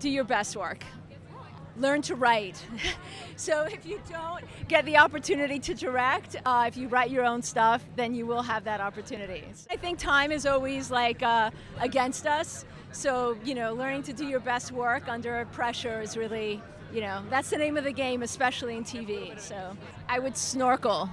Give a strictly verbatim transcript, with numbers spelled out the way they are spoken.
do your best work. Learn to write. So if you don't get the opportunity to direct, uh, if you write your own stuff, then you will have that opportunity. I think time is always like uh, against us. So, you know, learning to do your best work under pressure is really, you know, that's the name of the game, especially in T V. So I would snorkel.